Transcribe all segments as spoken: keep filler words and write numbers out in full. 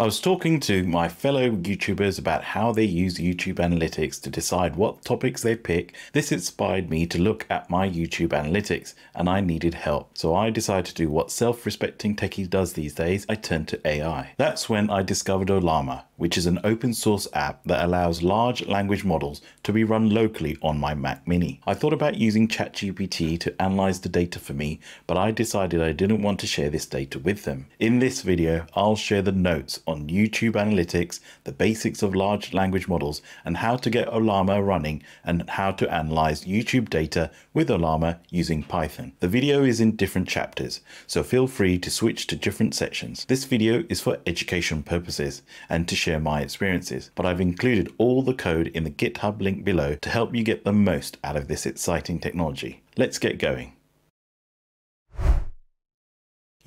I was talking to my fellow YouTubers about how they use YouTube Analytics to decide what topics they pick. This inspired me to look at my YouTube Analytics, and I needed help. So I decided to do what self-respecting techie does these days. I turned to A I. That's when I discovered Ollama, which is an open source app that allows large language models to be run locally on my Mac Mini. I thought about using ChatGPT to analyze the data for me, but I decided I didn't want to share this data with them. In this video, I'll share the notes on YouTube Analytics, the basics of large language models, and how to get Ollama running, and how to analyze YouTube data with Ollama using Python. The video is in different chapters, so feel free to switch to different sections. This video is for education purposes and to share my experiences, but I've included all the code in the GitHub link below to help you get the most out of this exciting technology. Let's get going.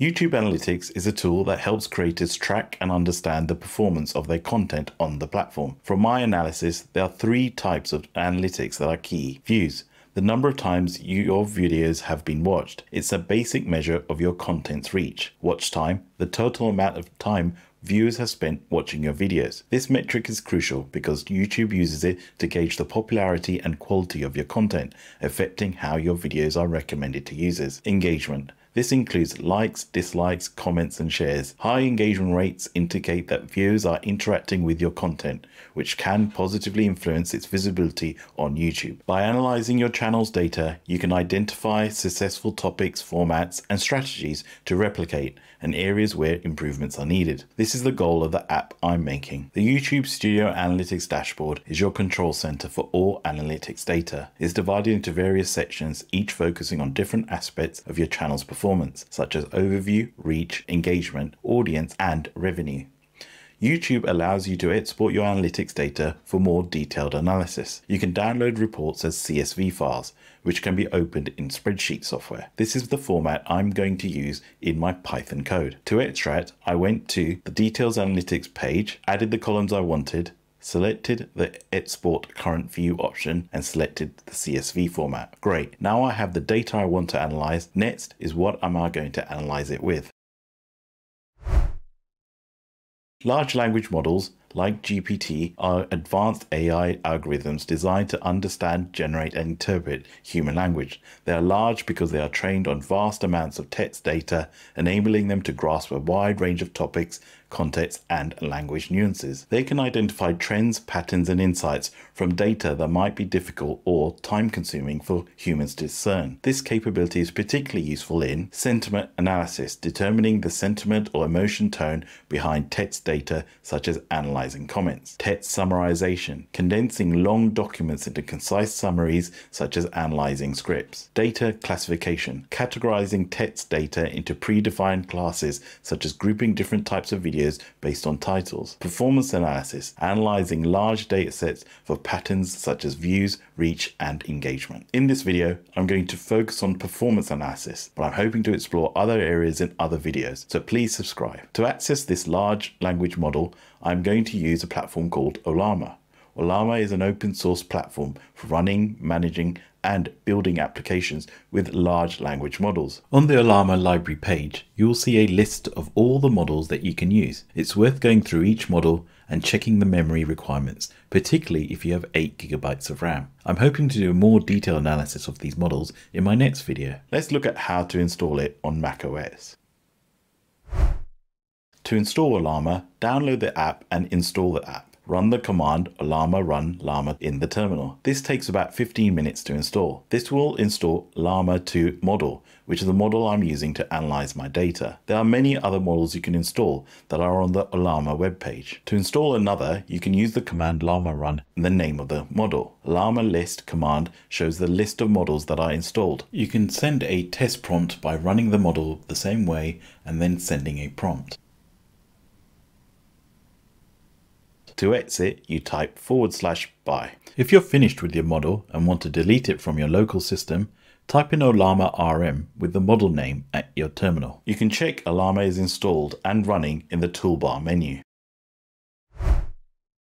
YouTube Analytics is a tool that helps creators track and understand the performance of their content on the platform. From my analysis, there are three types of analytics that are key. Views, the number of times your videos have been watched. It's a basic measure of your content's reach. Watch time, the total amount of time viewers have spent watching your videos. This metric is crucial because YouTube uses it to gauge the popularity and quality of your content, affecting how your videos are recommended to users. Engagement. This includes likes, dislikes, comments, and shares. High engagement rates indicate that viewers are interacting with your content, which can positively influence its visibility on YouTube. By analyzing your channel's data, you can identify successful topics, formats, and strategies to replicate, and areas where improvements are needed. This is the goal of the app I'm making. The YouTube Studio Analytics Dashboard is your control center for all analytics data. It's divided into various sections, each focusing on different aspects of your channel's performance. Performance, such as overview, reach, engagement, audience, and revenue. YouTube allows you to export your analytics data for more detailed analysis. You can download reports as C S V files, which can be opened in spreadsheet software. This is the format I'm going to use in my Python code. To extract, I went to the Details Analytics page, added the columns I wanted, selected the export current view option, and selected the C S V format. Great, now I have the data I want to analyze. Next is what am I going to analyze it with. Large language models like G P T are advanced A I algorithms designed to understand, generate, and interpret human language. They are large because they are trained on vast amounts of text data, enabling them to grasp a wide range of topics, contexts, and language nuances. They can identify trends, patterns, and insights from data that might be difficult or time-consuming for humans to discern. This capability is particularly useful in sentiment analysis, determining the sentiment or emotion tone behind text data, such as analyzing comments. Text summarization, condensing long documents into concise summaries, such as analyzing scripts. Data classification, categorizing text data into predefined classes, such as grouping different types of videos based on titles. Performance analysis, analyzing large datasets for patterns such as views, reach, and engagement. In this video, I'm going to focus on performance analysis, but I'm hoping to explore other areas in other videos, so please subscribe. To access this large language model, I'm going to to use a platform called Ollama. Ollama is an open source platform for running, managing, and building applications with large language models. On the Ollama library page, you will see a list of all the models that you can use. It's worth going through each model and checking the memory requirements, particularly if you have eight gigabytes of RAM. I'm hoping to do a more detailed analysis of these models in my next video. Let's look at how to install it on macOS. To install Ollama, download the app and install the app. Run the command Ollama run llama in the terminal. This takes about fifteen minutes to install. This will install Llama two model, which is the model I'm using to analyze my data. There are many other models you can install that are on the Ollama webpage. To install another, you can use the command Llama run and the name of the model. Ollama list command shows the list of models that are installed. You can send a test prompt by running the model the same way and then sending a prompt. To exit, you type forward slash buy. If you're finished with your model and want to delete it from your local system, type in Ollama R M with the model name at your terminal. You can check Ollama is installed and running in the toolbar menu.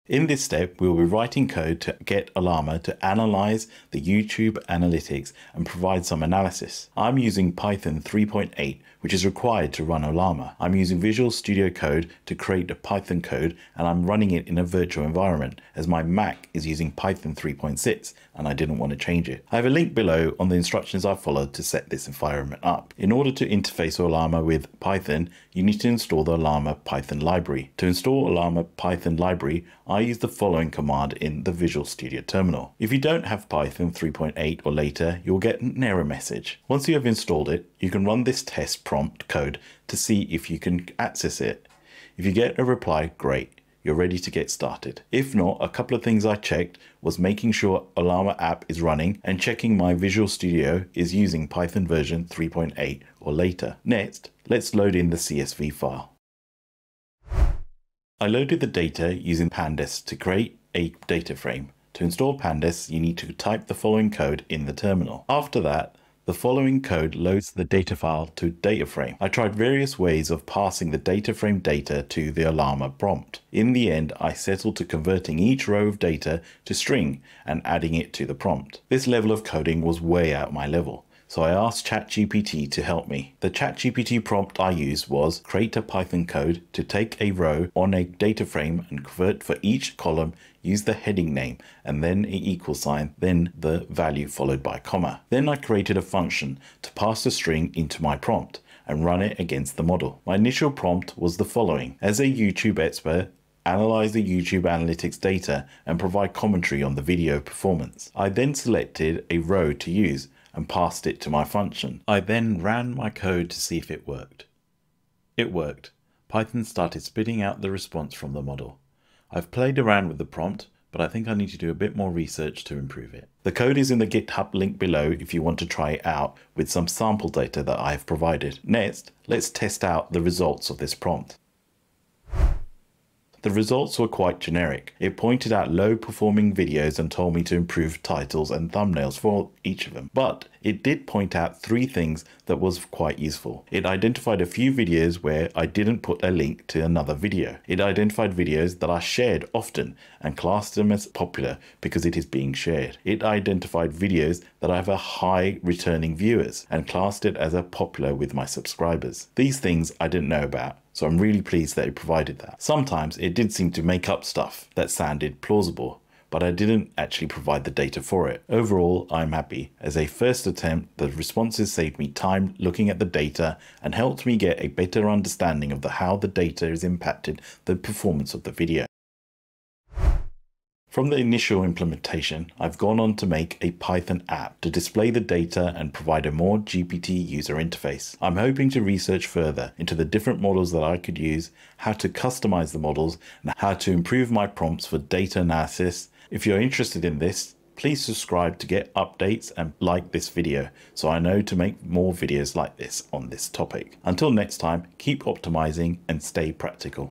In this step, we will be writing code to get Ollama to analyze the YouTube analytics and provide some analysis. I'm using Python three point eight, which is required to run Ollama. I'm using Visual Studio Code to create the Python code, and I'm running it in a virtual environment as my Mac is using Python three point six and I didn't want to change it. I have a link below on the instructions I followed to set this environment up. In order to interface Ollama with Python, you need to install the Ollama Python library. To install Ollama Python library, I I use the following command in the Visual Studio Terminal. If you don't have Python three point eight or later, you'll get an error message. Once you have installed it, you can run this test prompt code to see if you can access it. If you get a reply, great, you're ready to get started. If not, a couple of things I checked was making sure Ollama app is running and checking my Visual Studio is using Python version three point eight or later. Next, let's load in the C S V file. I loaded the data using Pandas to create a data frame. To install Pandas, you need to type the following code in the terminal. After that, the following code loads the data file to data frame. I tried various ways of passing the data frame data to the Ollama prompt. In the end, I settled to converting each row of data to string and adding it to the prompt. This level of coding was way out my level, so I asked ChatGPT to help me. The ChatGPT prompt I used was create a Python code to take a row on a data frame and convert for each column, use the heading name and then an equal sign, then the value followed by a comma. Then I created a function to pass the string into my prompt and run it against the model. My initial prompt was the following. As a YouTube expert, analyze the YouTube analytics data and provide commentary on the video performance. I then selected a row to use and passed it to my function. I then ran my code to see if it worked. It worked. Python started spitting out the response from the model. I've played around with the prompt, but I think I need to do a bit more research to improve it. The code is in the GitHub link below if you want to try it out with some sample data that I have provided. Next, let's test out the results of this prompt. The results were quite generic. It pointed out low performing videos and told me to improve titles and thumbnails for each of them. But it did point out three things that was quite useful. It identified a few videos where I didn't put a link to another video. It identified videos that are shared often and classed them as popular because it is being shared. It identified videos that have a high returning viewers and classed it as a popular with my subscribers. These things I didn't know about, so I'm really pleased that it provided that. Sometimes it did seem to make up stuff that sounded plausible, but I didn't actually provide the data for it. Overall, I'm happy. As a first attempt, the responses saved me time looking at the data and helped me get a better understanding of the, how the data has impacted the performance of the video. From the initial implementation, I've gone on to make a Python app to display the data and provide a more G P T user interface. I'm hoping to research further into the different models that I could use, how to customize the models, and how to improve my prompts for data analysis. If you're interested in this, please subscribe to get updates and like this video so I know to make more videos like this on this topic. Until next time, keep optimizing and stay practical.